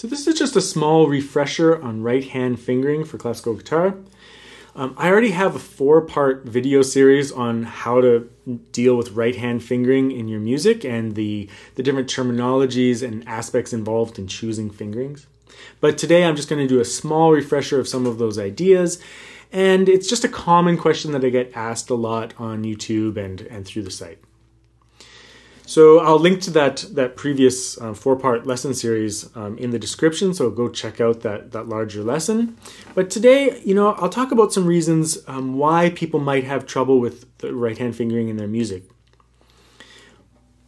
So this is just a small refresher on right hand fingering for classical guitar. I already have a 4-part video series on how to deal with right hand fingering in your music and the different terminologies and aspects involved in choosing fingerings. But today I'm just going to do a small refresher of some of those ideas, and it's just a common question that I get asked a lot on YouTube and through the site. So I'll link to that previous 4-part lesson series in the description, so go check out that larger lesson. But today, you know, I'll talk about some reasons why people might have trouble with the right-hand fingering in their music.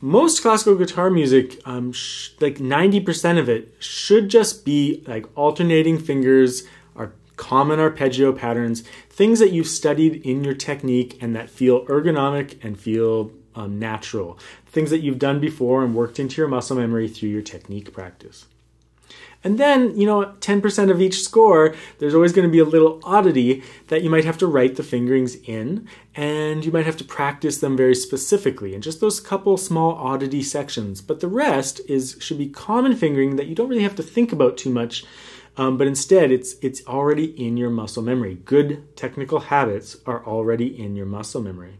Most classical guitar music, like 90% of it, should just be like alternating fingers, common arpeggio patterns, things that you've studied in your technique and that feel ergonomic and feel natural, things that you've done before and worked into your muscle memory through your technique practice. And then, you know, 10% of each score, there's always going to be a little oddity that you might have to write the fingerings in, and you might have to practice them very specifically in just those couple small oddity sections. But the rest should be common fingering that you don't really have to think about too much, but instead it's already in your muscle memory. Good technical habits are already in your muscle memory.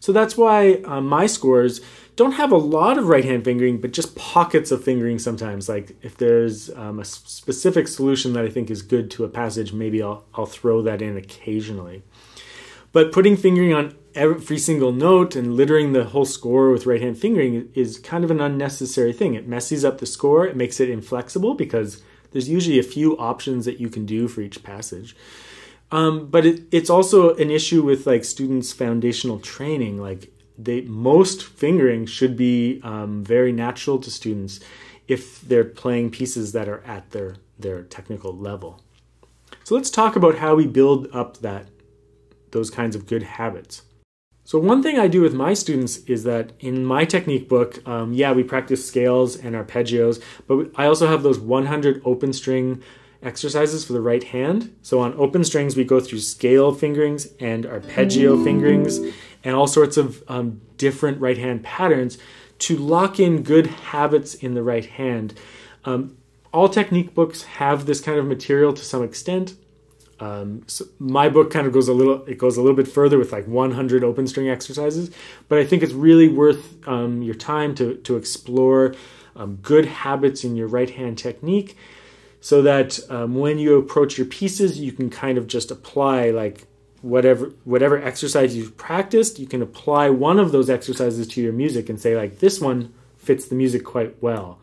So that's why my scores don't have a lot of right hand fingering, but just pockets of fingering sometimes. Like if there's a specific solution that I think is good to a passage, maybe I'll throw that in occasionally. But putting fingering on every single note and littering the whole score with right hand fingering is kind of an unnecessary thing. It messes up the score, it makes it inflexible because there's usually a few options that you can do for each passage. But it's also an issue with like students' foundational training. Like most fingering should be very natural to students if they're playing pieces that are at their technical level. So let's talk about how we build up those kinds of good habits. So one thing I do with my students is that in my technique book, yeah, we practice scales and arpeggios, but I also have those 100 open string exercises for the right hand. So on open strings, we go through scale fingerings and arpeggio fingerings and all sorts of different right hand patterns to lock in good habits in the right hand. All technique books have this kind of material to some extent. So my book kind of goes a little bit further with like 100 open string exercises, but I think it's really worth your time to explore good habits in your right hand technique, so that when you approach your pieces, you can kind of just apply like whatever exercise you've practiced. You can apply one of those exercises to your music and say like, this one fits the music quite well.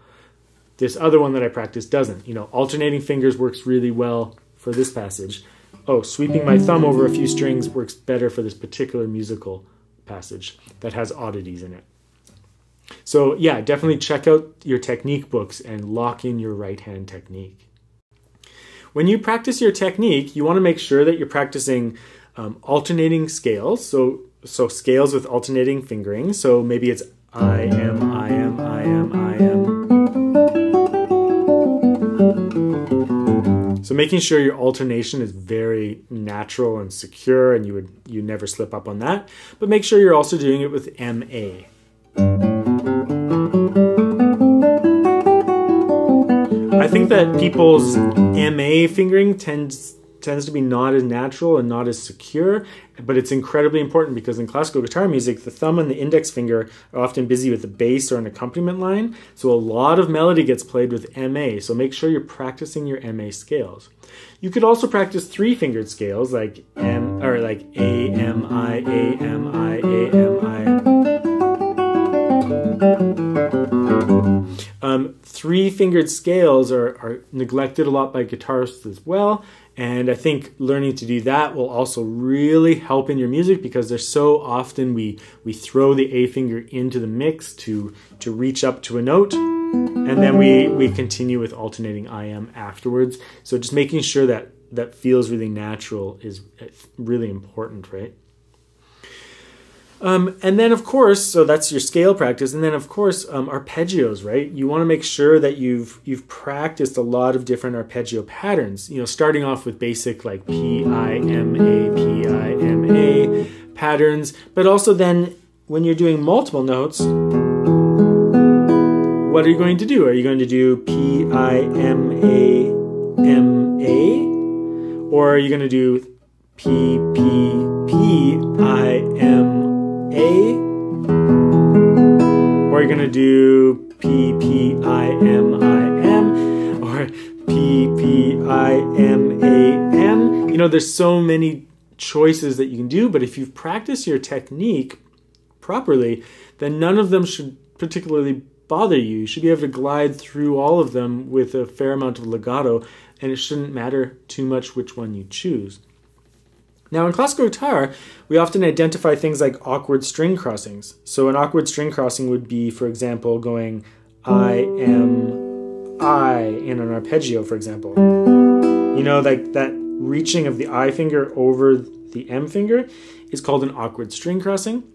This other one that I practiced doesn't. You know, alternating fingers works really well for this passage. Oh, sweeping my thumb over a few strings works better for this particular musical passage that has oddities in it. So yeah, definitely check out your technique books and lock in your right hand technique. When you practice your technique, you want to make sure that you're practicing alternating scales, so scales with alternating fingering. So maybe it's I am, I am, I am, I am. So making sure your alternation is very natural and secure, and you never slip up on that. But make sure you're also doing it with MA. I think that people's MA fingering tends to be not as natural and not as secure, but it's incredibly important because in classical guitar music, the thumb and the index finger are often busy with the bass or an accompaniment line, so a lot of melody gets played with MA, so make sure you're practicing your MA scales. You could also practice 3-fingered scales like M or like A, M, I, A, M, I, A, M, I. 3-fingered scales are neglected a lot by guitarists as well, and I think learning to do that will also really help in your music because there's so often we throw the A finger into the mix to reach up to a note, and then we continue with alternating IM afterwards. So just making sure that feels really natural is really important, right? And then of course, so that's your scale practice, and then of course arpeggios, right? You want to make sure that you've practiced a lot of different arpeggio patterns. You know, starting off with basic like P I M A patterns, but also then when you're doing multiple notes, what are you going to do? Are you going to do P-I-M-A-M-A? Or are you going to do P-P-P-I-M-A? Or are you going to do P-P-I-M-I-M? Or P-P-I-M-A-M? You know, there's so many choices that you can do, but if you've practiced your technique properly, then none of them should particularly bother you. You should be able to glide through all of them with a fair amount of legato, and it shouldn't matter too much which one you choose. Now, in classical guitar, we often identify things like awkward string crossings. So an awkward string crossing would be, for example, going I am I in an arpeggio, for example. You know, like that reaching of the I finger over the M finger is called an awkward string crossing.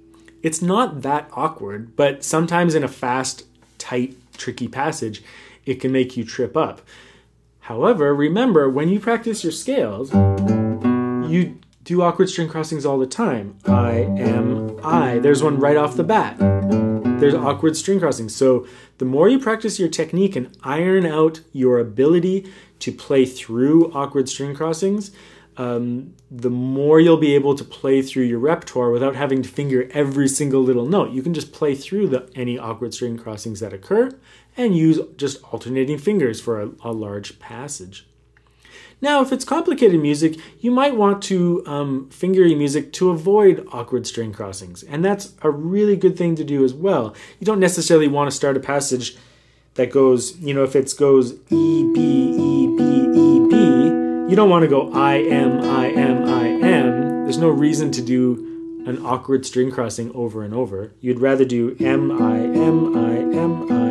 It's not that awkward, but sometimes in a fast, tight, tricky passage, it can make you trip up. However, remember, when you practice your scales, you do awkward string crossings all the time. I am I. There's one right off the bat. There's awkward string crossings. So the more you practice your technique and iron out your ability to play through awkward string crossings, the more you'll be able to play through your repertoire without having to finger every single little note. You can just play through any awkward string crossings that occur and use just alternating fingers for a large passage. Now, if it's complicated music, you might want to finger your music to avoid awkward string crossings. And that's a really good thing to do as well. You don't necessarily want to start a passage that goes, you know, if it goes E, B, E, B, E, B, you don't want to go I, am, I, am, I, am. There's no reason to do an awkward string crossing over and over. You'd rather do M, I, am, I, am, I.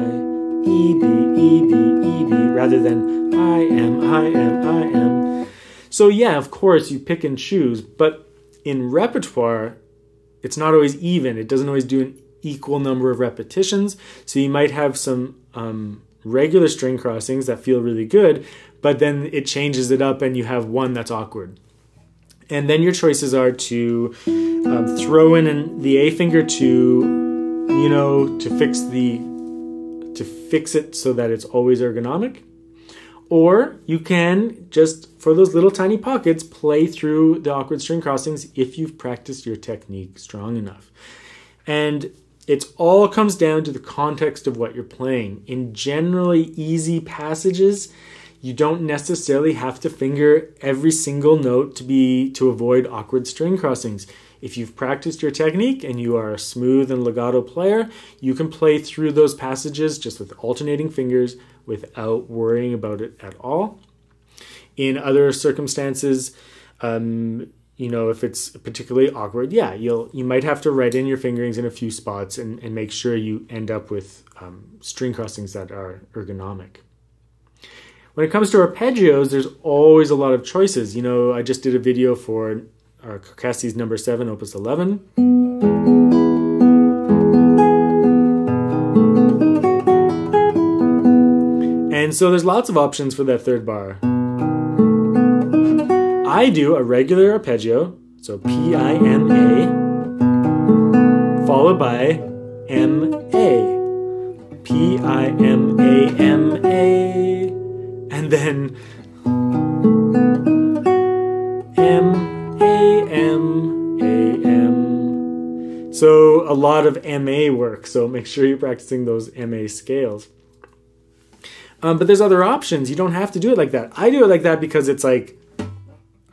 E, B, E, B, E, B, rather than I am, I am, I am. So yeah, of course, you pick and choose, but in repertoire, it's not always even. It doesn't always do an equal number of repetitions, so you might have some regular string crossings that feel really good, but then it changes it up and you have one that's awkward. And then your choices are to throw in the A finger to, you know, to fix it so that it's always ergonomic. Or you can just, for those little tiny pockets, play through the awkward string crossings if you've practiced your technique strong enough. And it all comes down to the context of what you're playing. In generally easy passages, you don't necessarily have to finger every single note to avoid awkward string crossings. If you've practiced your technique and you are a smooth and legato player, you can play through those passages just with alternating fingers without worrying about it at all. In other circumstances, you know, if it's particularly awkward, yeah, you might have to write in your fingerings in a few spots and make sure you end up with string crossings that are ergonomic. When it comes to arpeggios, there's always a lot of choices. You know, I just did a video for Carcassi's number 7, opus 11. And so there's lots of options for that third bar. I do a regular arpeggio, so P-I-M-A, followed by M-A, P-I-M-A-M-A. And then M, A, M, A, M. So a lot of MA work, so make sure you're practicing those MA scales. But there's other options. You don't have to do it like that. I do it like that because it's like,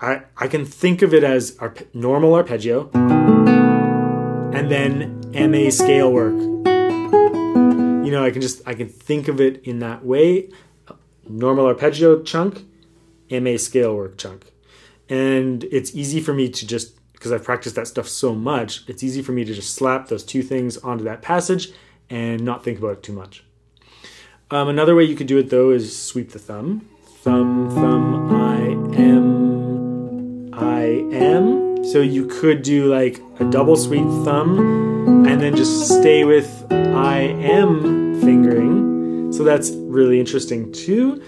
I can think of it as normal arpeggio and then MA scale work. You know, I can think of it in that way. Normal arpeggio chunk, MA scale work chunk. And it's easy for me to just, because I've practiced that stuff so much, it's easy for me to just slap those two things onto that passage and not think about it too much. Another way you could do it, though, is sweep the thumb. Thumb, thumb, I am, I am. So you could do like a double sweep thumb and then just stay with I am fingering. So that's really interesting too.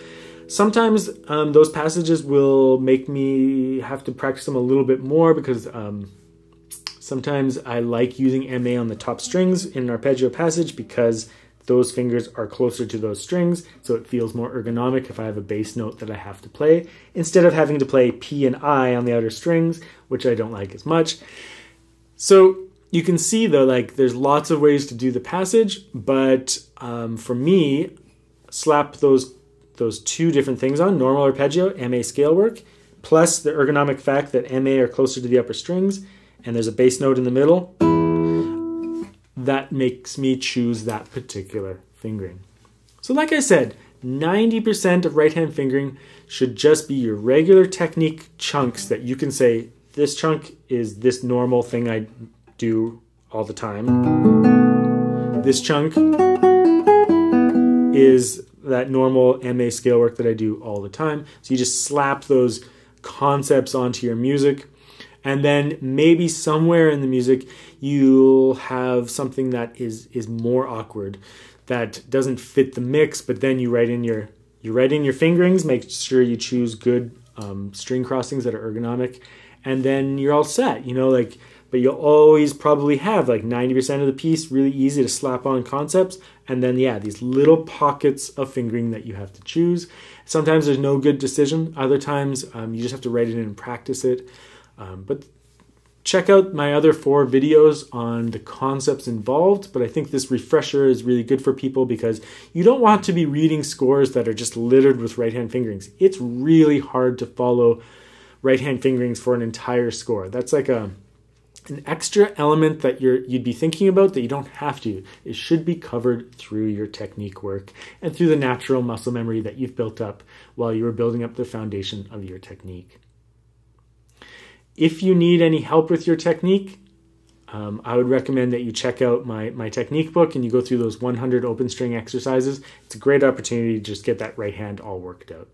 Sometimes those passages will make me have to practice them a little bit more because sometimes I like using MA on the top strings in an arpeggio passage because Those fingers are closer to those strings, so it feels more ergonomic if I have a bass note that I have to play, instead of having to play P and I on the outer strings, which I don't like as much. So you can see though, like, there's lots of ways to do the passage, but for me, slap those two different things on, normal arpeggio, MA scale work, plus the ergonomic fact that MA are closer to the upper strings, and there's a bass note in the middle. That makes me choose that particular fingering. So like I said, 90% of right-hand fingering should just be your regular technique chunks that you can say, this chunk is this normal thing I do all the time. This chunk is that normal MA scale work that I do all the time. So you just slap those concepts onto your music. And then maybe somewhere in the music, you'll have something that is more awkward, that doesn't fit the mix, but then you write in your fingerings, make sure you choose good string crossings that are ergonomic, and then you're all set, you know, like, but you'll always probably have like 90% of the piece really easy to slap on concepts, and then yeah, these little pockets of fingering that you have to choose. Sometimes there's no good decision, other times you just have to write it in and practice it. But check out my other 4 videos on the concepts involved, but I think this refresher is really good for people because you don't want to be reading scores that are just littered with right-hand fingerings. It's really hard to follow right-hand fingerings for an entire score. That's like an extra element that you'd be thinking about that you don't have to. It should be covered through your technique work and through the natural muscle memory that you've built up while you were building up the foundation of your technique. If you need any help with your technique, I would recommend that you check out my technique book and you go through those 100 open string exercises. It's a great opportunity to just get that right hand all worked out.